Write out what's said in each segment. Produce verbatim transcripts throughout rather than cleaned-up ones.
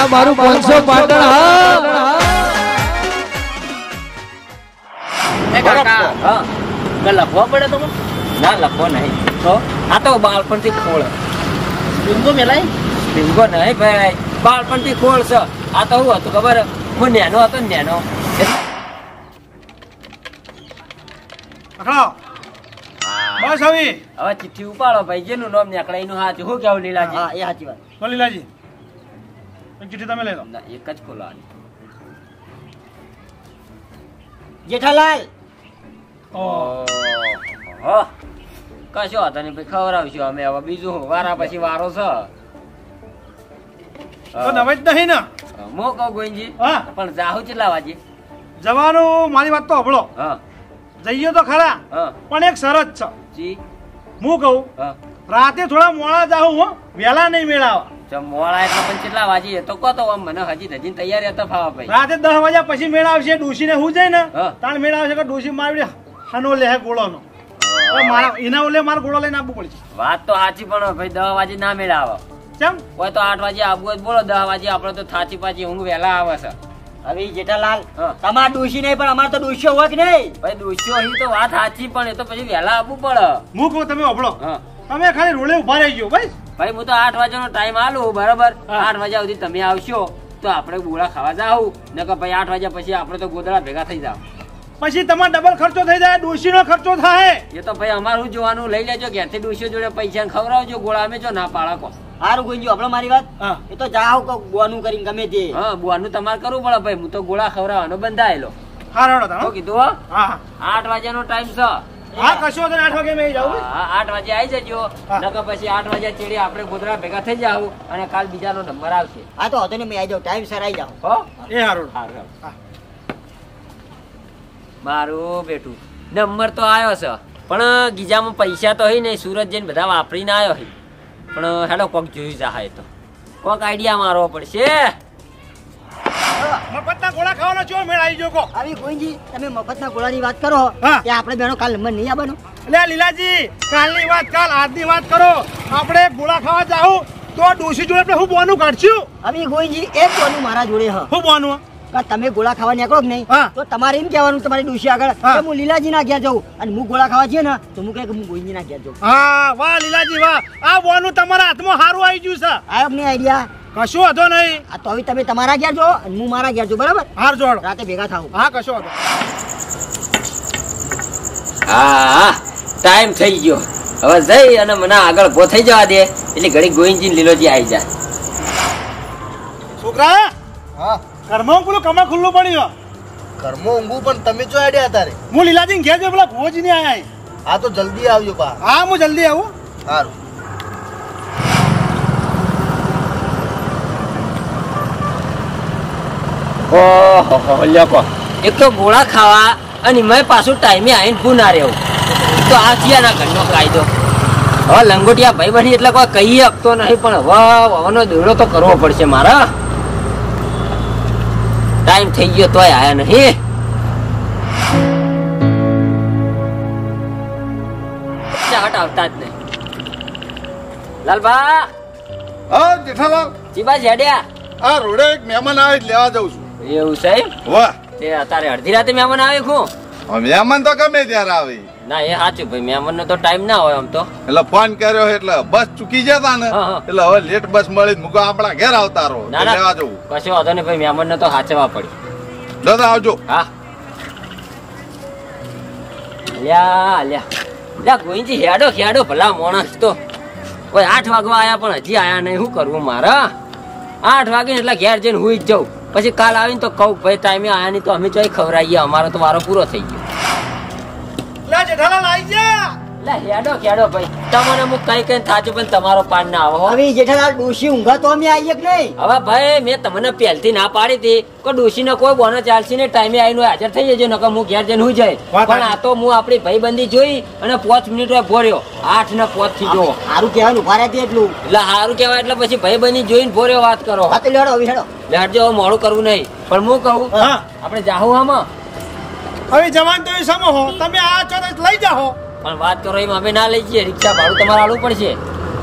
આ મારું પાંચસો પાટણ હા કાકા હા કે લખવા પડે તો ના લખો નહીં તો આ તો બાળપણથી ખોળ પિંગો મેલાય પિંગો નહીં ભાઈ બાળપણથી ખોળ છે આ તો હું હતું ખબર હું નેનો હતો નેનો પકડો બસ આવી હવે ચિઠ્ઠી ઉપાડો ભાઈ જેનું નામ નેકળાઈ નું હાથ હું કેવું લીલાજી હા એ સાચી વાત બોલ લીલાજી ચિઠ્ઠી તમે લઈ લો ના એક જ ખોલાની જેઠાલાલ ઓ હા કશો હતો ને ભાઈ ખવડાવશું અમે હવે બીજું વારા પછી વારો છે તો નવાજ નહીં ને મો કહું ગોઈનજી હા પણ જાહુ ચેટલા વાજે જવાનું મારી વાત તો હભળો હા જઈએ તો ખરા પણ એક શરત છે જી હું કહું રાતે થોડા મોળા જાઉં હો વેલા નહીં મેળાવા જો મોળા એટલે પણ કેટલા વાજી તો કો તો મને હજી હજી તૈયારી હતા ફાવા ભાઈ રાતે દસ વાગ્યા પછી મેળાવશે ડોશીને હું જઈ ને તાણ મેળાવશે કે ડોશી મારવી હનો લેહ ગોળોનો અરે મારા ઇના ઓલે માર ગોળો લઈને આવવું પડશે વાત તો સાચી પણ ભાઈ દસ વાજે ના મેળાવા કેમ કોઈ તો આઠ વાજે આવવું જ બોલો દસ વાજે આપણે તો થાચી પાછી હું વેલા આવે છે હવે જેઠાલાલ તમાર ડોશી નહીં પણ અમાર તો ડોશીઓ હોય કે નહીં ભાઈ ડોશીઓ હી તો વાત સાચી પણ એ તો પછી વેલા આવવું પડે હું કહું તમે ઓબળો તમે ખાલી રોલે ઉભા રહી ગયો ભાઈ ભાઈ હું તો આઠ વાગ્યાનો ટાઈમ આલું બરાબર આઠ વાગ્યા સુધી તમે આવશો તો આપણે ગોળા ખાવા જાવ નકર ભાઈ આઠ વાગ્યા પછી આપણે તો ગોદડા ભેગા થઈ જાવ પછી તમારો ડબલ ખર્ચો થઈ જાય ડોશીનો ખર્ચો થાય એ તો ભાઈ અમારું જોવાનું લઈ લેજો ઘેરથી ડોશીઓ જોડે પૈસા ખવડાવજો ગોળા અમે જો ના પાળકો હારું ગોંજો આપણે મારી વાત એ તો જાવ બોનું કરીને ગમે તે હા બોનું તમારે કરવું પડે ભાઈ હું તો ગોળા ખવડાવવાનો બંધાયેલો હારો કીધું આઠ વાગ્યાનો ટાઈમ છે હા કશો તને આઠ વાગે મેં જાવ હા આઠ વાગે આવી જજો નકર પછી આઠ વાગે ચેડી આપણે ગોદરા ભેગા થઈ જાવ અને કાલ બીજાનો નંબર આવશે આ તો હતો ને મેં આવી જાવ ટાઈમ સર આવી જાવ હો એ હારું હા મારું બેટું નંબર તો આવ્યો છે પણ ગીજામાં પૈસા તો હઈ નહીં સુરત જઈને બધા વાપરીને આવ્યો હઈ પણ હેલો કોક જોઈ જા હે તો કોક આઈડિયા મારવો પડશે મફતના ગોળા ખાવાનો છો મેળ આવી જો કો આવી ગોંજી તમે મફતના ગોળાની વાત કરો કે આપણે બેનો કાલ નંબર નહી આવવાનો લે લીલાજી કાલની વાત કાલ આજની વાત કરો આપણે ગોળા ખાવા જાઉં તો ડોશી જોડે આપણે હું બોનું કાઢશું આવી ગોંજી એક બોનું મારા જોડે હ હું બોનું કે તમે ગોળા ખાવા નીકળો કે નહીં તો તમારે એમ કહેવાનું તમારી ડોશી આગળ કે હું લીલાજી ના ઘેર જાઉં અને હું ગોળા ખાવા જઈએ ને તો હું કહે કે હું ગોંજી ના ઘેર જાઉં હા વાહ લીલાજી વાહ આ બોનું તમારા હાથમાં સારું આવી ગયું છે આપની આઈડિયા કશો હતો નહીં આ તો હવે તમે તમારા ઘેર જો અને હું મારા ઘેર જો બરાબર હાર જોડ રાતે ભેગા થાઉ હા કશો હતો હા ટાઈમ થઈ ગયો હવે જઈ અને મને આગળ ભો થઈ જવા દે એટલે ઘડી ગોવિંદજી લીલોજી આવી જાય છોકરા હા કર્મો પેલું કમા ખુલ્લું પડ્યું કર્મો ઊંઘું પણ તમે જો આડ્યા તારે હું લીલાજી ઘેર જો પેલા ભોજ ને આયા હા તો જલ્દી આવજો બા હા હું જલ્દી આવું સારું ઓહો લ્યો એક તો ગોળા ખાવા અને મેં પાછું ટાઈમે આવીને પૂના રહેવું તો આ થયા ના ઘરનો કાયદો હવે લંગોટિયા ભાઈ બની એટલે કોઈ કહી શકતો નહીં પણ હવે હવાનો દોડો તો કરવો પડશે મારા ટાઈમ થઈ ગયો તોય આયા નહીં ચાટ આવતા જ નહીં લાલબા હા જેઠાલાલ જીબા જેડ્યા આ રોડે એક મહેમાન આવે લેવા જાઉં છું એવું સાહેબ વાહ તે તારે અડધી રાતે મહેમાન આવે ખું મહેમાન તો ગમે ત્યારે આવે ના એ સાચું ભાઈ મહેમાન નો તો ટાઈમ ના હોય આમ તો એટલે ફોન કર્યો એટલે બસ ચૂકી જતા ને એટલે હવે લેટ બસ મળી મૂકો આપણા ઘેર આવતા રહો લેવા જવું કશો વાંધો નહીં ભાઈ મહેમાન ને તો સાચવા પડે દાદા આવજો હા લ્યા લ્યા લ્યા ગોઈજી હેડો હેડો ભલા માણસ તો કોઈ આઠ વાગવા આયા પણ હજી આયા નહીં શું કરવું મારા આઠ વાગે એટલે ઘેર જઈને હુઈ જ જવું પછી કાલ આવીને તો કહું ભાઈ ટાઈમે આયા નહીં તો અમે ચોઈ ખવરાઈએ અમારો તો વારો પૂરો થઈ ગયો લે જેઠાલાલ આવી જા લે હેડો હેડો ભાઈ તમને હું કઈ કઈ થાચું પણ તમારો પાડ ના આવો હવે જેઠાલાલ ડોશી ઊંઘા તો અમે આવીએ કે નહીં હવે ભાઈ મેં તમને પહેલથી ના પાડી હતી કે ડોશીને કોઈ બોનો ચાલશે ને ટાઈમે આવીને હાજર થઈ જજો નકર હું ઘેર જઈને હું જાય પણ આ તો હું આપણી ભાઈબંધી જોઈ અને પાંચ મિનિટ ભોર્યો આઠ ને પાંચ થી જોવો સારું કહેવાય ઉભા રહેતી એટલું એટલે સારું કહેવાય એટલે પછી ભાઈબંધી જોઈને ભોર્યો વાત કરો હા તો લેડો હવે હેડો લેડજો મોડું કરવું નહીં પણ હું કહું આપણે જાહું આમાં હવે જવાન તો એ સમો હો તમે આ ચોરસ લઈ જાઓ પણ વાત કરો એમ અમે ના લઈ જઈએ રિક્ષા ભાડું તમારે આલવું પડશે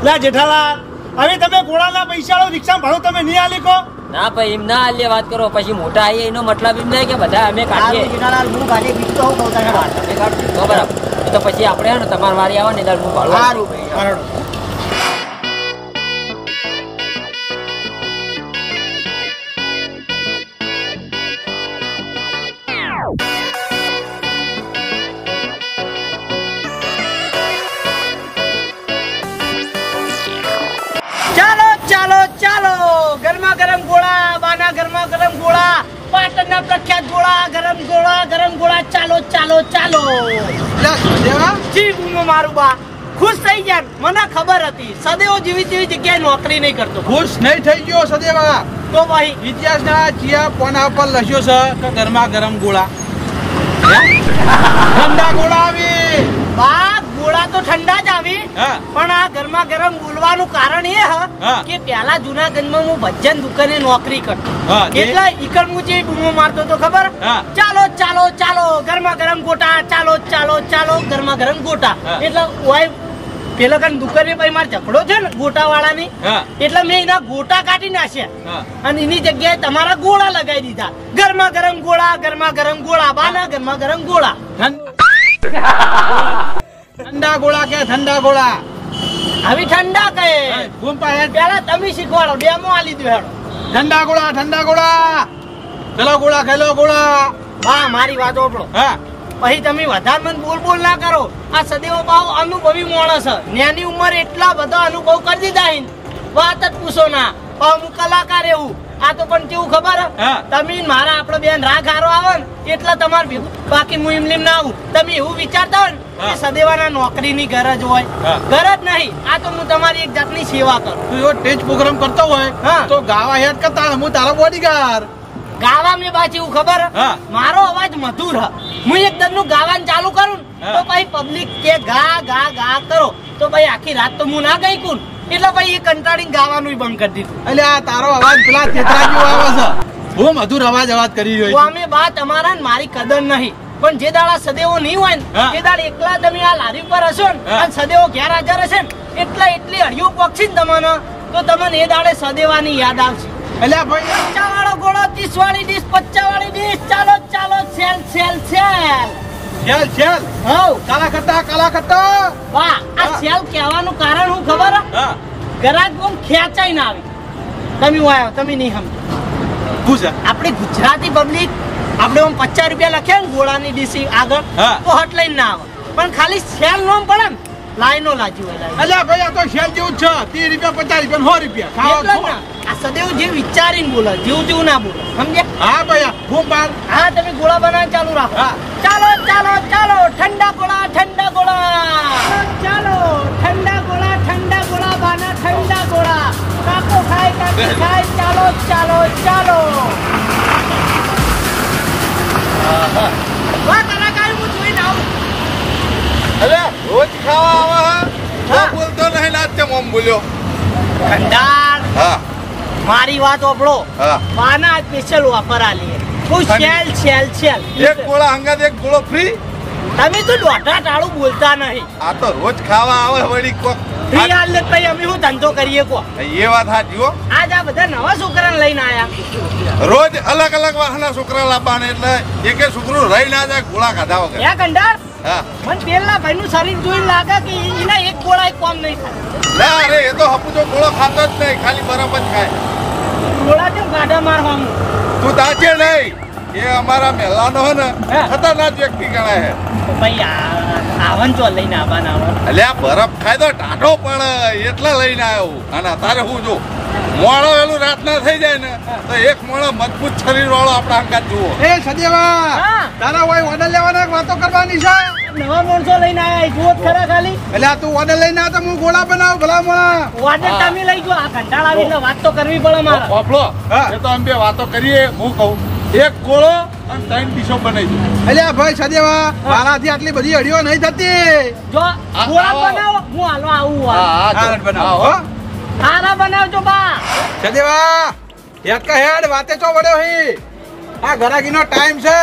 લે જેઠાલાલ હવે તમે ગોળાના પૈસા લો રિક્ષા ભાડું તમે નહીં આલી કો ना भाई इमना आलिया बात करो પછી મોટા આયે એનો મતલબ એમ નહી કે બધા અમે કાઢીએ કિનારા હું ગાડી બીકતો હું કોતાને વાત અમે કાઢી તો બરાબર તો પછી આપણે હે ને તમાર વારી આવે ને એટલે હું ભાળું સારું ભાઈ पाटणना प्रख्यात गोळा गरम गोळा गरम गोळा चालो चालो चालो जी गुनो मारू बा खुश થઈ ગયા મને ખબર હતી સદેવો જીવી જીવી જગ્યાએ નોકરી નહીં કરતો ખુશ નહીં થઈ ગયો સદેવા તો ભાઈ ઇતિહાસના જીયા પોના પર લખ્યો છે ગરમા ગરમ ગોળા ઠંડા ગોળા આવી બા ગોળા તો ઠંડા જ આવી પણ આ ગરમા ગરમ બોલવાનું કારણ એ હ કે પહેલા જૂનાગઢમાં હું ભજન દુકાને નોકરી કરતો એટલે ઈકળ હું જે બૂમો મારતો તો ખબર ચાલો ચાલો ચાલો ગરમા ગરમ ગોટા ચાલો ચાલો ચાલો ગરમા ગરમ ગોટા એટલે ઓય પેલા કન દુકાને ભાઈ માર ઝઘડો છે ને ગોટા વાળાની એટલે મેં એના ગોટા કાઢી નાખ્યા અને એની જગ્યાએ તમારા ગોળા લગાવી દીધા ગરમા ગરમ ગોળા ગરમા ગરમ ગોળા બાના ગરમા ગરમ ગોળા ઠંડા ગોળા કે ઠંડા ગોળા હવે ઠંડા કહે ગુમ પાડે પેલા તમે શીખવાડો ડેમો આલી દો હેડો ઠંડા ગોળા ઠંડા ગોળા ચલો ગોળા ખેલો ગોળા બા મારી વાત ઓપડો હા પછી તમે વધારે મન બોલ બોલ ના કરો આ સદેવો બાવ અનુભવી માણસ છે નાની ઉંમર એટલા બધા અનુભવ કરી દીધા હે વાત જ પૂછો ના પણ હું કલાકાર એવું આ તો પણ કેવું ખબર તમે મારા આપણો બેન રાગ હારો આવે ને એટલા તમાર બાકી મુઈમલીમ ના આવું તમે એવું વિચારતા હોય કે સદેવાના નોકરીની ગરજ હોય ગરજ નહીં આ તો હું તમારી એક જાતની સેવા કરું તું જો ટેજ પ્રોગ્રામ કરતો હોય તો ગાવા યાદ કરતા હું તારો બોડીગાર્ડ ગાવા મે બાજી હું ખબર મારો અવાજ મધુર હ હું એક દન નું ગાવાન ચાલુ કરું તો ભાઈ પબ્લિક કે ગા ગા ગા કરો તો ભાઈ આખી રાત તો હું ના ગઈ કું એટલે ભાઈ એ કંટાળીને ગાવાનુંય બંધ કરી દીધું એટલે આ તારો અવાજ પેલા છેતરાજીઓ આવે છે બહુ મધુર અવાજ અવાજ કરી રહ્યો છે અમે બા તમારા ને મારી કદર નહીં પણ જે દાડા સદેવો નહીં હોય ને તે દાડા એકલા તમે આ લારી પર હશો ને અને સદેવો ઘેર હાજર હશે ને એટલે એટલી હળિયું પક્ષી ને તમને તો તમને એ દાડે સદેવાની યાદ આવશે એટલે ભાઈ પચાસ વાળો ગોળો ત્રીસ વાળી ડીશ પચાસ વાળી ડીશ ચાલો ચાલો sale sale sale sale sale હો કાલા કટા કાલા કટા વાહ આ સેલ કહેવાનું કારણ હું ખબર હા ગરાક ગોમ ખેંચાઈ ના આવી તમે વાયો તમે નહીં સમજો પૂછ આપણી ગુજરાતી પબ્લિક આપણે ઓમ પચાસ રૂપિયા લખે ને ગોળાની ડીશી આગળ તો હટ લઈને ના આવે પણ ખાલી સેલ નોમ પડે ને લાઈનો લાજી હોય એટલે ભાઈ આ તો સેલ જેવું છે ત્રીસ રૂપિયા પચાસ રૂપિયા સો રૂપિયા ખાવા આ સદેવ જે વિચારીને બોલે જેવું જેવું ના બોલે સમજ્યા હા ભાઈ હું બાર હા તમે ગોળા બનાવવાનું ચાલુ રાખો ચાલો ચાલો ચાલો ઠંડા ગોળા ઠંડા ગોળા ચાલો ઠંડા ગોળા ઠંડા ગોળા બાના ઠંડા ગોળા કાકો ખાય કાકો ખાય ચાલો ચાલો ચાલો વાહ કલાકાર હું જોઈને આવું અરે રોજ ખાવા આવે બોલતો નહીં લાજતે મોમ બોલ્યો ઠંડા હા મારી વાત ઓપડો પાના સ્પેશિયલ ઓફર આલી કોઈ સેલ સેલ સેલ એક ગોળા હંગાત એક ગોળો ફ્રી તમે તો ડોટા ટાળું બોલતા નહીં આ તો રોજ ખાવા આવે વળી કોક ફ્રી આલે તઈ અમે હું ધંધો કરીએ કો એ વાત સાચી હો આજ આ બધા નવા છોકરાને લઈને આયા રોજ અલગ અલગ વાહના છોકરા લાવવાને એટલે એકે છોકરો રહી ના જાય ગોળા ખાધા વગર હે કંડાર હા મને પેલા ભાઈનું શરીર જોઈને લાગે કે એના એક ગોળા એક કોમ નહીં ના અરે એ તો હપુજો ગોળો ખાતો જ નહીં ખાલી બરફ જ ખાય ગોળા કેમ ગાડા મારવાનું તું તાચે નહીં એ અમારા મહેલાનો હે ને ખતરનાક વ્યક્તિ ગણાય હે ભાઈ આવન જો લઈને આવન આવ અલ્યા બરફ ખાય તો ટાઢો પડે એટલા લઈને આવ્યો આના તારે હું જો મોળો એલું રાત ના થઈ જાય ને તો એક મોળો મજબૂત શરીર વાળો આપણા અંગાત જુઓ એ સદેવા તારા હોય ઓર્ડર લેવાના વાતો કરવાની છે નવા મોણસો લઈને આયા જોત ખરા ખાલી અલ્યા તું ઓર્ડર લઈને આવ તો હું ગોળા બનાવ ભલા મોળા ઓર્ડર તમે લઈ ગયો આ કંટાળ આવીને વાત તો કરવી પડે મારા ઓફલો એ તો અમે બે વાતો કરીએ હું કહું એક ગોળો અને ત્રણ ડીશો બનાવી દો અલ્યા ભાઈ સદેવા મારાથી આટલી બધી અડીઓ નહીં થતી જો ગોળા બનાવો હું હાલવા આવું હા હા બનાવો હો આના બનાવજો બા સદેવા એક હેડ વાતે તો વડ્યો હી આ ઘરાગીનો ટાઈમ છે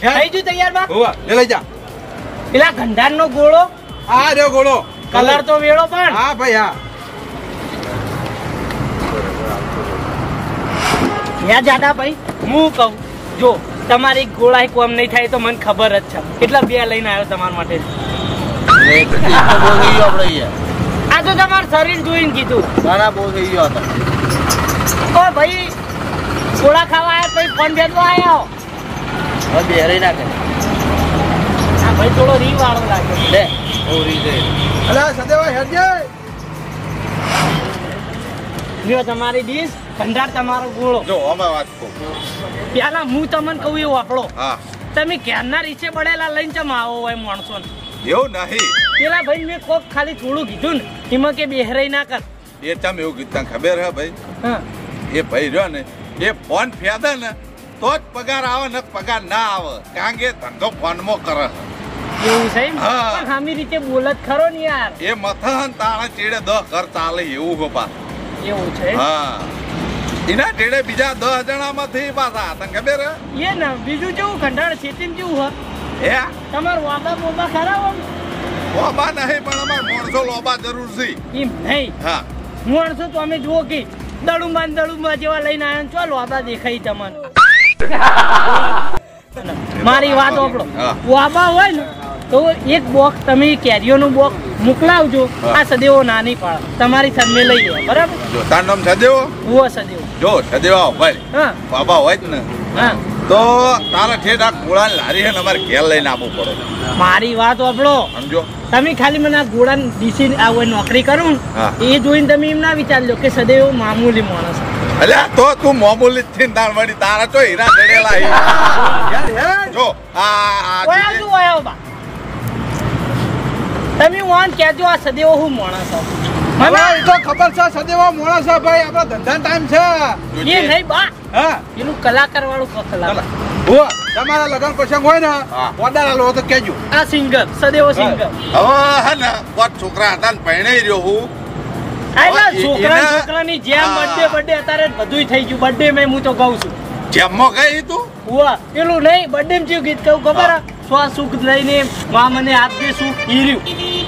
થઈ ગયું તૈયાર બા હોવા લે લઈ જા પેલા ગંઢારનો ગોળો આ રહ્યો ગોળો કલર તો વેળો પણ હા ભાઈ હા यहाँ ज्यादा भाई मु कहूँ जो तमारी गोलाई को हम नहीं थाय तो मन खबर अच्छा कितना बिया लाइन आयो तमार माटे एक तो बोल गई अब रही है आ तो तमार शरीर जोइन कीधु सारा बोल गई आता ओ भाई गोला खावा है भाई फोन भेजलो आयो अब बेरे ना कर आ भाई थोड़ो री वाड़ो लागे ले ओ री दे अला सदेवा हेड जे लियो तमारी डिश भंडार तमारो गोळो जो हमें बात को प्याला मु तमन कहू यो आपलो हां तमे केना रीचे बडेला लईन चम आओ ओय माणसोन एव नहीं पेला भाई मैं कोक खाली थोड़ू कीधुं इमे के बेहराई ना कर ये तम एव कीता खबर है भाई हां ये भाई रयो ने ये फोन फेदा ने तो पगार आवे न पगार ना आवे कांगे धंधो फोन मो करे एवू सही हां हामी रीते बोलत खरो न यार ये मथान ताणे चेड़े दो घर चाले एवू हो बा एवू छे हां इना टेड़े बीजा दस जना माथी पासा तन खबर ये ना बीजू जो खंडार छेतिन जो हो ए तमार वाबा बोबा खरा हो वाबा नहीं पण अमर मोणसो लोबा जरूर सी ई नहीं हां मोणसो तो हमें जो की दड़ू मान दड़ू मा जेवा लेन आयन चल वाबा देखाई तमन मारी बात ओपड़ो वाबा होय न तो एक बॉक्स तमे कैरियो नो बॉक्स मुकलावजो आ सदेवो नानी पाळ तमारी सामने લઈ લે બરાબર જો તાર નામ સદેવો ઓ સદેવો જો સદેવા ભાઈ હા બાબા હોય જ ને હા તો તારા ઠેડા ગોળા લારી હે ને અમાર ઘેર લઈને આવવું પડે મારી વાત ઓબળો સમજો તમે ખાલી મને આ ગોળા દીસી આવો નોકરી કરું એ જોઈને તમે એમ ના વિચારજો કે સદેવો મામૂલી માણસ અલ્યા તો તું મામૂલી થી તાર મડી તારા તો હીરા ડેડેલા હે યાર હે જો આ આ ઓય જો આયો બા તમે ઓન કેજો આ સદેવો હું મોણા છો મને એ તો ખબર છે સદેવો મોણા છે ભાઈ આપણો ધંધા ટાઈમ છે એ નહીં બા હા એનું કલાકાર વાળું કલાકાર ઓ તમારા લગન પ્રસંગ હોય ને ઓર્ડર આલો તો કેજો આ સિંગર સદેવો સિંગર હવે હે ને કોટ છોકરા હતા ને પૈણે રહ્યો હું આલા છોકરા છોકરાની જેમ બર્થડે બર્થડે અત્યારે બધું થઈ ગયું બર્થડે મે હું તો કહું છું જેમો ગઈ તું ઓ પેલું નહીં બર્થડે માં જે ગીત કહું ખબર સુખ લઈને માં મને આપજે સુખ હીર્યું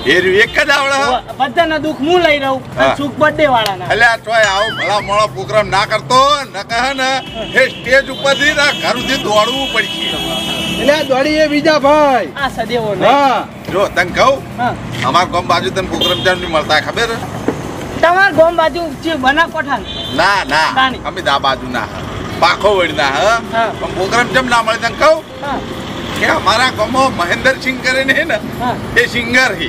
હીર્યું એક જ આવડા બધાના દુખ હું લઈ રહું સુખ બર્થડે વાળાના અલ્યા તોય આવો ભલા મોળો પ્રોગ્રામ ના કરતો ન કહે ને એ સ્ટેજ ઉપરથી ના ઘરથી દોડવું પડશે એટલે દોડીએ બીજા ભાઈ આ સદેવો ને હા જો તને કહું અમાર ગામ બાજુ તને પ્રોગ્રામ જાન ની મળતા ખબર તમાર ગામ બાજુ જે બના કોઠા ના ના અમે દા બાજુ ના પાખો વડના હા પણ પ્રોગ્રામ જમ ના મળે તને કહું હા કે અમારા ગમો મહેન્દ્ર સિંહ કરીને હે ને એ સિંગર હે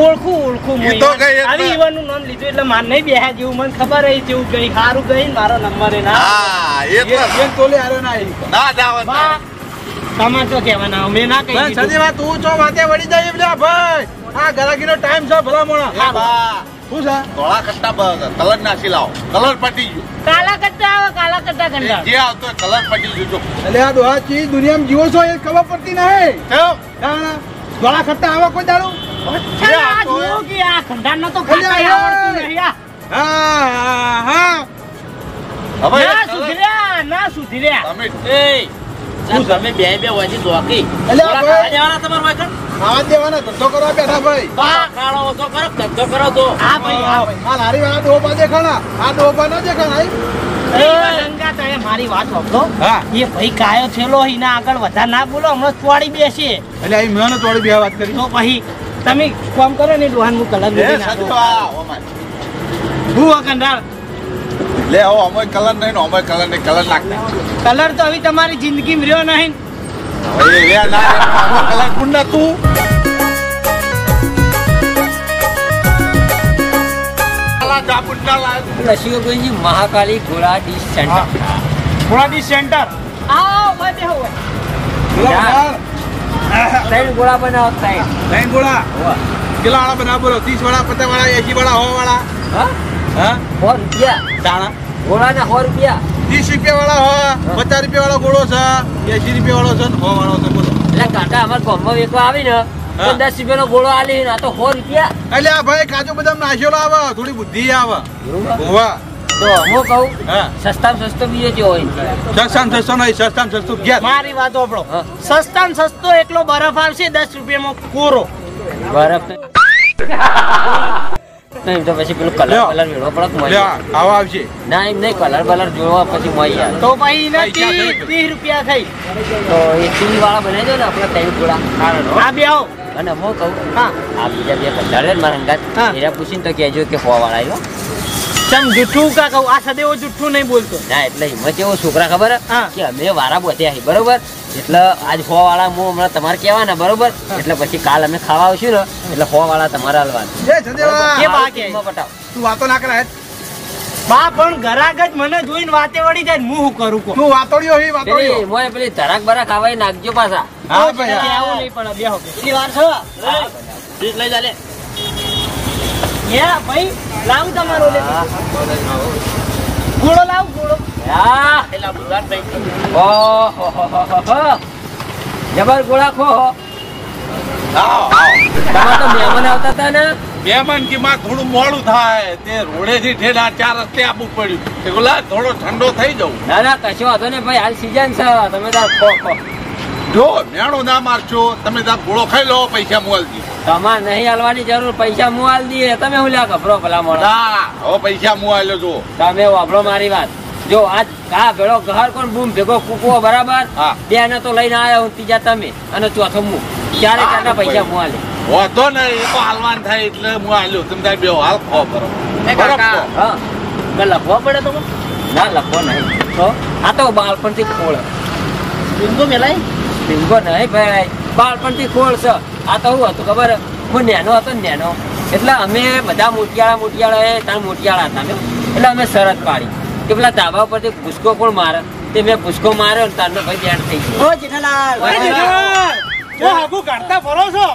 ઓળખું ઓળખું મને તો ગઈ આવી ઈવાનું નામ લીધું એટલે માર નઈ બેહા જેવું મને ખબર હે જેવું ગઈ હારું ગઈ મારો નંબર હે ના હા એટલે જે તોલે આરો ના ના જાવ તમાર તો કહેવાના મે ના કહી દીધું સદી વાત તું જો વાતે વળી જાય લે ભાઈ આ ગરાગીનો ટાઈમ છે ભલા મોણા હા હું છે ધોળા કટ્ટા કલર નાખી લાવ કલર પટી ગયો કાલા કટ્ટા આવે કાલા કટ્ટા ગંડા જે આવતો કલર પટી ગયો એટલે આ દોહા ચી દુનિયામાં જીવો છો એ ખબર પડતી નહી ના ધોળા કટ્ટા આવે કોઈ દાડો આ જો કે આ ગંડા ન તો ખાતા આવડતું નહી આ હા હા હવે ના સુધર્યા ના સુધર્યા તમે એ હું તમે બે બે વાજી ધોકી એટલે આ દેવાના તમાર વાકણ આવા દેવાના ધંધો કરવા બેઠા ભાઈ બા કાળો તો કરો ધંધો કરો તો આ ભાઈ આ ભાઈ માલ હારી વાળા ડોબા દેખાણા આ ડોબા ન દેખાણા એ ગંગા તારે મારી વાત હોતો હા એ ભાઈ કાયો છેલો ઈના આગળ વધા ના બોલો હમણાં તોડી બેસી એટલે આ મેને તોડી બે વાત કરી તો ભાઈ તમે કામ કરો ને દોહાન મુ કલર દે સાચો આ ઓમાં હું અકંડા લે આવો અમે કલર નઈ નો અમે કલર ને કલર નાખતા કલર તો હવે તમારી જિંદગી માં રહ્યો નહીં હવે લે ના કલર કુંડા તું કલા જાપુંડા લાય નસીબોજી મહાકાલી ઘોડા ડીશ સેન્ટર ઘોડા ડીશ સેન્ટર આવો ભાઈ બેહો ભાઈ ત્રણ ગોળા બનાવ થાય ત્રણ ગોળા કિલાવાળા બનાવ બોલો ત્રીસ વાળા પચાસ વાળા એસી વાળા સો વાળા હા હા સો રૂપિયા दाना गोला ना સો રૂપિયા ત્રીસ રૂપિયા वाला हो પચાસ રૂપિયા वाला गोलो छ એંસી રૂપિયા वाला छ સો वाला छ बोलो એટલે કાકા અમાર ગોમમાં વેકવા આવી ને તો દસ રૂપિયા નો ગોળો આલી ને તો સો રૂપિયા એટલે આ ભાઈ કાજુ બદામ નાખ્યો લાવ થોડી બુદ્ધિ આવ હોવા તો હું કહું સસ્તામ સસ્તો બીજો જે હોય સસ્તામ સસ્તો નહી સસ્તામ સસ્તો ગયા મારી વાત ઓપડો સસ્તામ સસ્તો એટલો બરફ આવશે દસ રૂપિયા માં કોરો બરફ नहीं तो वैसे कलर कलर जोड़वा पड़ा तुम्हारी आओ आवजे नहीं नहीं कलर कलर जोड़वा पछी मई यार तो भाई ना तीस रुपया खाई तो ये तीन वाला बने दो ना अपना टाइम थोड़ा आ बे आओ અને મો કહું હા આ બીજા બે કંડાળે મરંગત એરા પૂછીને તો કહેજો કે હોવા વાળા આવ્યો તમ જૂઠું કા કહું આ સદેવો જૂઠું નહીં બોલતો ના એટલે હિંમત એવો છોકરા ખબર કે અમે વારા બોધ્યા હી બરોબર એટલે આજ હોવા વાળા મો હમણાં તમાર કેવા ને બરોબર એટલે પછી કાલ અમે ખાવા આવશું ને એટલે હોવા વાળા તમારા હાલવાનું જય સદેવા કે બા કે તું વાતો ના કરા હે બા પણ ગરાગજ મને જોઈને વાતે વળી જાય હું શું કરું કો તું વાતોડિયો હી વાતોડિયો મોય પેલી ધરાક બરા ખાવાય નાખજો પાછા હા ભાઈ આવું નહીં પણ બેહો કેટલી વાર છો સીટ લઈ જા લે એ ભાઈ લાવ તમારો લે ગોળો લાવ ગોળો હા એલા બુદાન ભાઈ ઓ હો હો હો જબર ગોળા ખો આવો આવો તો મહેમાન આવતા હતા ને બેમન કે માં થોડું મોળું થાય તે રોડેથી ઠેડા ચાર રસ્તે આપું પડ્યું કે ગોલા થોડો ઠંડો થઈ જાવ ના ના કશો વાંધો ને ભાઈ હાલ સીઝન છે તમે તાર ખો ખો જો મેણો ના મારજો તમે તાર ગોળો ખાઈ લો પૈસા મોલ દી તમારે નહીં હાલવાની જરૂર પૈસા મોલ દીએ તમે હું લ્યા ગભરો ભલા મોળો ના હો પૈસા મોલ લો જો તમે વાપરો મારી વાત જો આજ કા ભેળો ઘર કોણ બૂમ ભેગો કૂકવો બરાબર બે ને તો લઈને આવ્યા હું ત્રીજા તમે અને ચોથો હું ક્યારે ક્યારના પૈસા મોલે વાતો ને એ તો હાલવાન થાય એટલે હું આલ્યો તમે તાર બેવ હાલ ખો બરો ને કાકા હા કે લખવા પડે તો ના લખો નહીં તો આ તો બાળપણથી ખોળ બિંગો મેલાય બિંગો નહીં ભાઈ બાળપણથી ખોળ છે આ તો હું હતું ખબર હું નેનો હતો નેનો એટલે અમે બધા મોટિયાળા મોટિયાળા એ તાર મોટિયાળા હતા અમે એટલે અમે શરત પાડી કે પેલા ધાબા પરથી ભૂસકો કોણ મારે તે મેં ભૂસકો માર્યો ને તારનો ભાઈ ધ્યાન થઈ ગયો ઓ જેઠાલાલ ઓ જેઠાલાલ ઓ હાગુ કાઢતા ફરો છો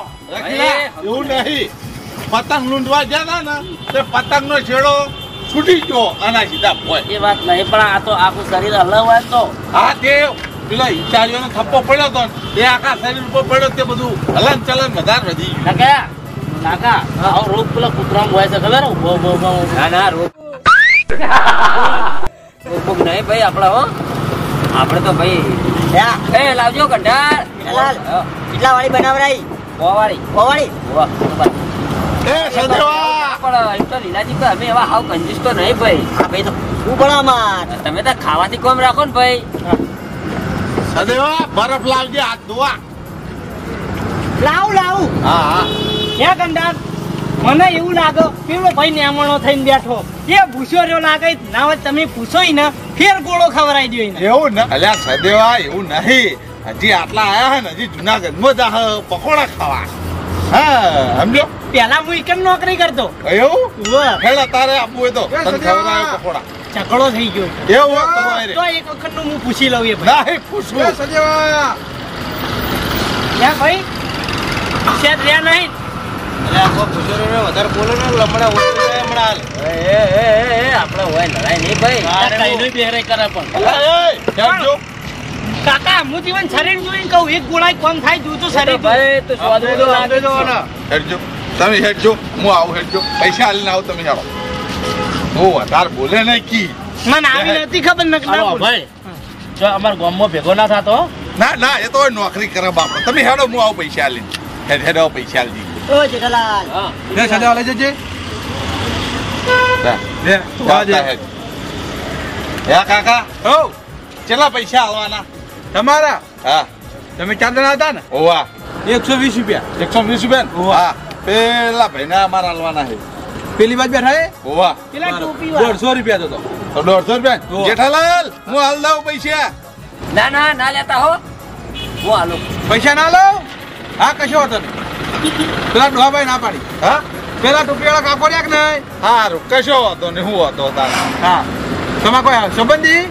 એવું નહીં પતંગ લૂંટવા જતા ને તે પતંગ નો છેડો છૂટી ગયો આના સીધા એ વાત નહીં પણ આ તો આખું શરીર હલાવવા તો હા તે પેલા ઇટાલીઓ નો થપ્પો પડ્યો હતો એ આખા શરીર ઉપર પડ્યો તે બધું હલન ચલન વધારે વધી ગયું કાકા કાકા આવો રોગ પેલા કૂતરામાં હોય છે ખબર બહુ બહુ બહુ ના ના રોગ રોગ નહીં ભાઈ આપડા હો આપડે તો ભાઈ એ લાવજો કંઢાર કેટલા વાળી બનાવરાઈ કોવાળી કોવાળી વાહ એ સંદેવા પણ એમ તો લીલાજી કે અમે એવા હાવ કંજૂસ તો નહીં ભાઈ આ ભાઈ તો ઉબળા માં તમે તો ખાવાથી કોમ રાખો ને ભાઈ સંદેવા બરફ લાવજે હાથ ધોવા લાવ લાવ હા હા કે ગંડા મને એવું લાગો પેલો ભાઈ નેમણો થઈને બેઠો એ ભૂસો રહ્યો લાગે ના હોય તમે પૂછોય ને ફેર ગોળો ખવરાઈ દો એને એવું ના અલ્યા સંદેવા એવું નહીં હજી આટલા આયા હે ને હજી જુનાગઢ માં જા પકોડા ખાવા હા સમજો પેલા હું એક નોકરી કરતો એવું તારે આપવું હોય તો પકોડા ચકડો થઈ ગયો એવું તો એક વખત નું હું પૂછી લઉં એ ભાઈ પૂછવું ભાઈ શેર રહ્યા નહીં વધારે બોલો ને હમણાં આપડે હોય લડાઈ નહીં ભાઈ બેહરાઈ કરે પણ કાકા હું જીવન શરીર જોઈને કહું એક ગોળાઈ કોમ થાય જો તો શરીર ભાઈ તો સ્વાદો તો લાગે જો ને હેડજો તમે હેડજો હું આવું હેડજો પૈસા આલીને આવો તમે જાઓ ઓ વધારે બોલે નહીં કી મને આવી નથી ખબર નકલા ભાઈ જો અમાર ગામમાં ભેગો ના થાતો ના ના એ તો નોકરી કરે બાપા તમે હેડો હું આવું પૈસા આલીને હેડ હેડો પૈસા આલી ઓ જેઠાલાલ હા લે સાદા લઈ જજે લે લે યા કાકા ઓ કેટલા પૈસા આવવાના તમારા હા તમે ચાંદના હતા ને ઓવા એકસો વીસ રૂપિયા એકસો વીસ રૂપિયા પેલા ભાઈ ના અમારા હલવાના છે પેલી બાજુ બેઠા ઓવા દોઢસો રૂપિયા જતો દોઢસો રૂપિયા જેઠાલાલ હું હાલ દઉં પૈસા ના ના ના લેતા હો હું હાલો પૈસા ના લો હા કશો હતો પેલા ડોહાભાઈ ના પાડી હા પેલા ટોપી વાળા કાકો રહ્યા કે નહીં હા કશો હતો ને હું હતો હા તમારે કોઈ સંબંધી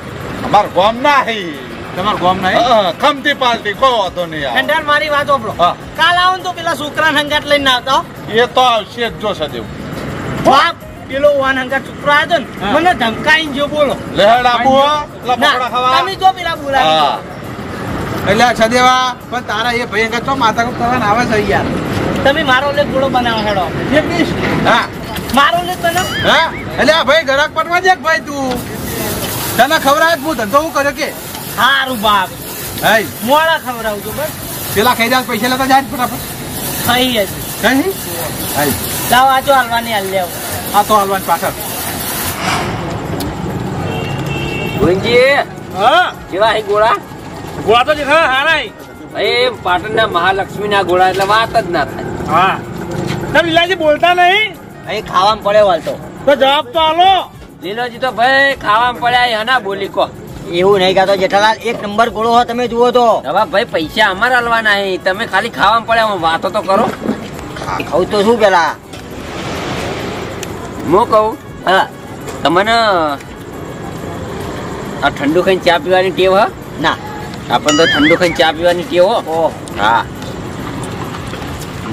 અમાર ગામ ના તમારું ગામ ના ખમતી પાલતી કહો હતો નહીં ઠંડા મારી વાત ઓપડો કાલ આવું તો પેલા છોકરા હંગાટ લઈને આવતા એ તો આવશે જો સદેવ બાપ પેલો વાન હંગાટ છોકરા હતો ને મને ધમકાઈ જો બોલો લેડ આપો એટલે પકોડા ખાવા તમે જો પેલા બોલાવી એટલે સદેવા પણ તારા એ ભાઈ હંગાટ તો માતા કો કરવાના આવે છે યાર તમે મારો લે ગોળો બનાવો હેડો એકદીશ હા મારો લે તને હા એટલે ભાઈ ગરાક પટવા દે ભાઈ તું તને ખવરાય હું ધંધો હું કર્યો કે હારું બાપ હઈ મોળા ખવરાવું તો બસ પેલા ખઈદાર પૈસા લેતા જાય ફટાફટ સહી છે સહી હઈ લાવ આજો હાલવાની હાલ લેવ atau haluan pasar. Gurinci, gila gula. Gula tuh juga harai. Eh, Patannya Mahalakshmi na gula itu watak na. Ah, tapi Lilaji bolta nahi. Eh, khawam pade walto. तो जवाब तो आलो लीलाजी तो भाई खावा में पड़ा है ना बोली को એવું નહીં કાતો જેઠાલાલ એક નંબર ગોળો હો તમે જુઓ તો હવે ભાઈ પૈસા અમાર આલવાના હે તમે ખાલી ખાવા માં પડ્યા વાતો તો કરો ખાવ તો શું પેલા મો કહું હા તમને આ ઠંડુ ખાઈને ચા પીવાની ટેવ હા ના આપણ તો ઠંડુ ખાઈને ચા પીવાની ટેવ હો હા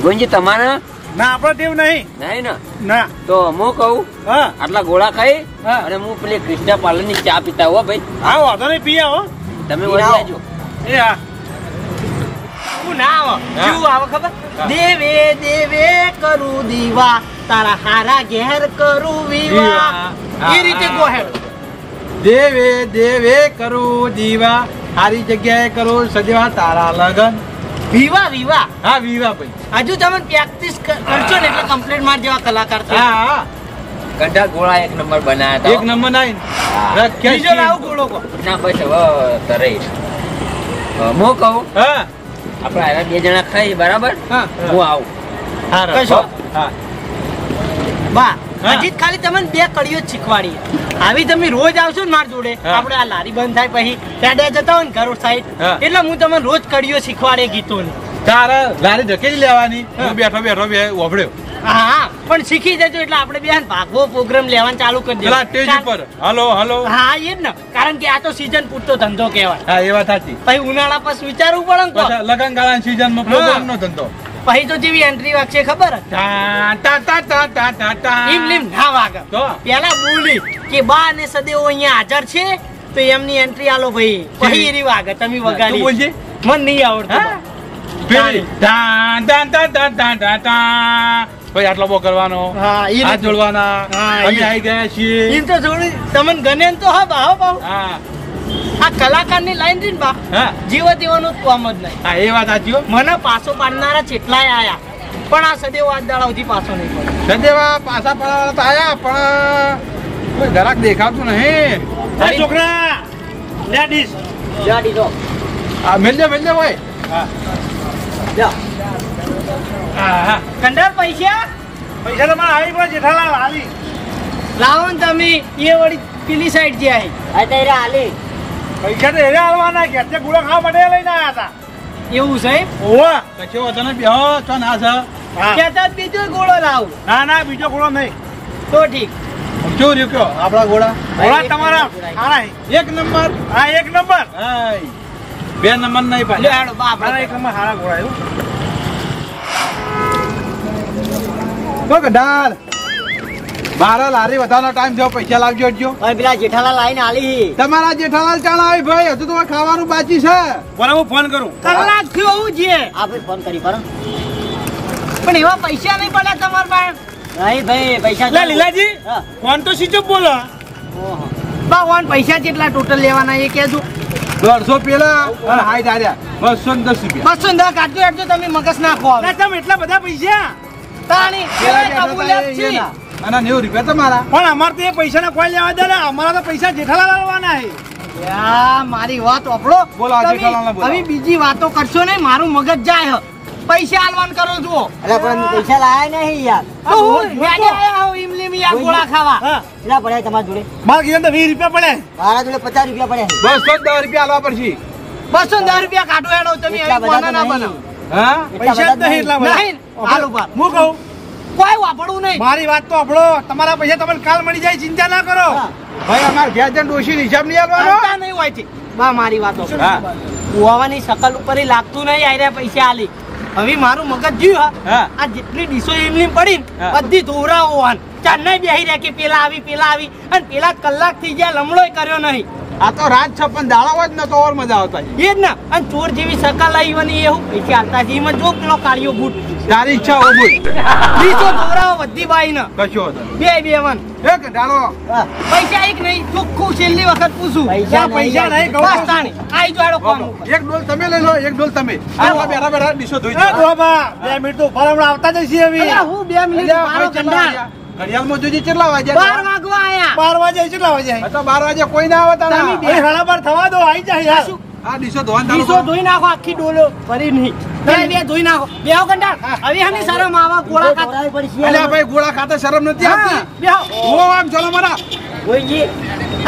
ગોંજી તમારા ના આપડે દેવ નહીં નહીં ના ના તો હું કહું હા આટલા ગોળા ખાઈ અને હું પેલી ક્રિષ્ના પાર્લર ની ચા પીતા હો ભાઈ હા વાંધો નહીં પી આવો તમે વળી આવજો એ હા હું ના આવો શું આવો ખબર દેવે દેવે કરું દીવા તારા હારા ઘેર કરું વિવા એ રીતે ગોહેડ દેવે દેવે કરું દીવા હારી જગ્યાએ કરું સજવા તારા લગન વિવા વિવા હા વિવા ભાઈ આજુ તમે પ્રેક્ટિસ કરજો ને એટલે કમ્પ્લીટ માર જેવા કલાકાર છો હા હા ગંડા ગોળા એક નંબર બનાયા તો એક નંબર નાઈન રખ્યા બીજો લાવ ગોળો કો ના બસ હવે તરે મો કહું હા આપણે આના બે જણા ખાઈ બરાબર હા હું આવું હા કશો હા બા અજીત ખાલી તમને બે કડીઓ જ શીખવાડી આવી તમે રોજ આવશો ને માર જોડે આપણે આ લારી બંધ થાય પછી ટેડે જતા હોય ને ઘરો સાઈડ એટલે હું તમને રોજ કડીઓ શીખવાડે ગીતોની તારે લારી ઢકેલી લેવાની હું બેઠો બેઠો બે ઓભળ્યો હા પણ શીખી જજો એટલે આપણે બેન ભાગવો પ્રોગ્રામ લેવાનું ચાલુ કરી દેલા સ્ટેજ ઉપર હાલો હાલો હા એ જ ને કારણ કે આ તો સીઝન પૂરતો ધંધો કહેવાય હા એ વાત સાચી પછી ઉનાળા પર વિચારવું પડે ને પછી લગનગાળાની સીઝનનો પ્રોગ્રામનો ધંધો પછી તો જેવી એન્ટ્રી વાગશે ખબર ઈમ લીમ ના વાગે તો પેલા બોલી કે બા અને સદેવો અહીંયા હાજર છે તો એમની એન્ટ્રી આલો ભાઈ પછી એરી વાગે તમે વગાડી બોલજે મને નહીં આવડતું પેલી ધાન ધાન ધાન ધાન ધાન ભાઈ આટલો બો કરવાનો હા ઈ હાથ જોડવાના અમે આવી ગયા છીએ ઈમ તો જોડી તમન ગનેન તો હા બા હા હા આ કલાકારની લાઈન રીન બા હા જીવ દેવાનું કામ જ નહીં હા એ વાત સાચી હો મને પાસો પાડનારા કેટલાય આયા પણ આ સદેવ આજ દાડાઓથી પાસો નહીં પડ્યો સદેવા પાસા પાડવાળા તો આયા પણ કોઈ ગરાક દેખાતું નહીં એ છોકરા લેડીસ લેડીસ હો આ મેલજો મેલજો ભાઈ હા જા હા હા કંડર પૈસા પૈસા તો મારા આવી પણ જેઠાલાલ હાલી લાવો ને તમે એ વળી પેલી સાઈડ જે આવી આ તૈરા હાલી પૈસા તો એને હાલવાના ઘેર ગુળો ખાવા માટે લઈને આવ્યા હતા એવું સાહેબ ઓવા કચો હતો ને બેહો તો ના છે કેતા બીજો ગોળો લાવ ના ના બીજો ગોળો નહીં તો ઠીક જો રૂક્યો આપણા ગોળા ગોળા તમારા આરા એક નંબર હા એક નંબર હા બે નંબર નહીં પાડે હેડો બાપ એક નંબર હારા ગોળા એવું કોક ડાળ મારા લારી વધારવાનો ટાઈમ થયો પૈસા લાવજો જો ભાઈ પેલા જેઠાલાલ આઈને આલી તમારા જેઠાલાલ ચાણા આવી ભાઈ હજુ તો ખાવાનું બાકી છે બોલા હું ફોન કરું કલાક થયો હું જે આપે ફોન કરી પર પણ એવા પૈસા નહીં પડ્યા તમાર પાસે નહીં ભાઈ પૈસા લે લીલાજી ફોન તો સીધો બોલો ઓહો બા ફોન પૈસા કેટલા ટોટલ લેવાના એ કહેજો દોઢસો પેલા અને હાઈ દાર્યા બસો ને દસ રૂપિયા બસો ને દસ કાઢજો કાઢજો તમે મગજ નાખો તમે એટલા બધા પૈસા તાણી કબૂલ્યાત છે અને નેવું રૂપિયા તમારા પણ અમારે તો એ પૈસા ના કોઈ લેવા દે ને અમારા તો પૈસા જેઠાલાલ લાવવાના છે મારી વાત આપડો બોલો હવે બીજી વાતો કરશો ને મારું મગજ જાય પૈસા આલવાન કરો જુઓ એટલે પણ પૈસા લાયા નહીં યાર મેં આયા હું ઇમલીમ યાર ગોળા ખાવા એટલે પડ્યા તમારા જોડે મારા ઘેર તો વીસ રૂપિયા પડ્યા મારા જોડે પચાસ રૂપિયા પડ્યા બસો દસ રૂપિયા આલવા પડશે બસો દસ રૂપિયા કાઢો એનો તમે એવી બના ના બનાવો હા પૈસા જ નહીં એટલા નહીં હાલ ઉપર હું કહું કોઈ વાપરવું નહીં મારી વાત તો આપડો તમારા પૈસા તમને કાલ મળી જાય ચિંતા ના કરો ભાઈ અમાર ઘેર જન ડોશી હિસાબ નહીં આવવાનો નહીં હોય છે બા મારી વાત હા કુવાની શકલ ઉપર લાગતું નહીં આયા પૈસા આલી હવે મારું મગજ જ્યું હા આ જેટલી ડીસો એમલી પડી બધી ધોરા હોવાન ચાંદને બેહી રહે કે પેલા આવી પેલા આવી અને પેલા કલાક થી જ્યાં લમડોય કર્યો નહીં આ તો રાત છે પણ દાળાવો જ નતો ઓર મજા આવતા એ જ ને અને ચોર જેવી સકાલ આવી ને એવું પૈસા આલતા છે એમાં જો પેલો કાળિયો બૂટ તારી ઈચ્છા હો બૂટ બીજો દોરાવો વધી બાઈ ને કશો બે બે વન એક ડાળો પૈસા એક નહીં ચોખ્ખું છેલ્લી વખત પૂછું પૈસા પૈસા નહીં બસ તાણી આઈ જોડો કોમ એક ડોલ તમે લઈ લો એક ડોલ તમે આ બેરા બેરા ડીશો ધોઈ દો બાબા બે મિનિટ તો ફરમણા આવતા જ છે હવે હું બે મિનિટ મારો કંડા ઘડિયાળ માં જોજી કેટલા વાગ્યા? બાર વાગવા આયા. બાર વાગ્યા કેટલા વાગ્યા? તો બાર વાગ્યા કોઈ ના આવતા ના. તમે બે ઘણા પર થવા દો, આવી જાય યાર. આ ડીસો ધોન ડાળો. ડીસો ધોઈ નાખો આખી ડોલો ભરી નહીં. બે બે ધોઈ નાખો. બેહો કંટાળ. હવે હની શરમ આવા ગોળા ખાતા પડી. અલ્યા ભાઈ ગોળા ખાતા શરમ નથી આવતી. બેહો. હો આમ ચલો મારા. ઓયજી.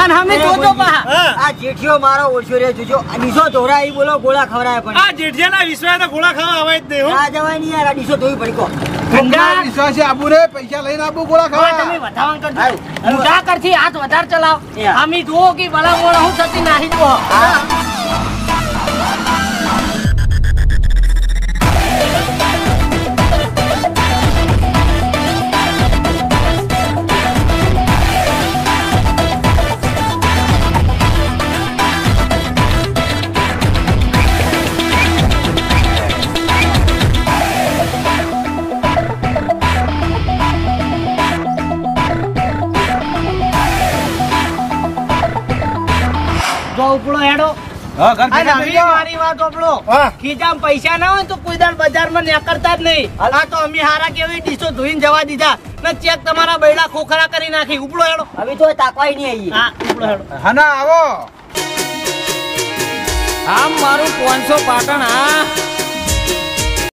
અને અમે જોજો પા. આ જેઠિયો મારો ઓછો રે જોજો. આ ડીસો ધોરા ઈ બોલો ગોળા ખવરાય પણ. આ જેઠિયાના વિશ્વાસ તો ગોળા ખાવા આવે જ નહીં હો. આ જવાય નહીં યાર આ ડીસો ધોઈ પડકો. ગંગા વિશ્વાસ આબુ રે પૈસા લઈને આબુ ગોળા ખાવા. તમે વધાવણ કરજો. મુડા કરથી હાથ વધાર ચલાવ. અમે જોઓ કે બલા ગોળા હું સતી નાહી દો. ઉપડો હેડો મારી વાત ઉપડો ખીજામ પૈસા ના હોય તો કોઈ દાળ બજાર માં નેકરતા જ નહીં. આ તો અમે હારા કેવી ડીસો ધોઈને જવા દીધા ને ચેક તમારા બૈડા ખોખરા કરી નાખી. ઉપડો હેડો હવે તો તાકવાય નહીં આવી. હા ઉપડો હેડો. હા ના આવો આમ મારું પાંચસો પાટણ. હા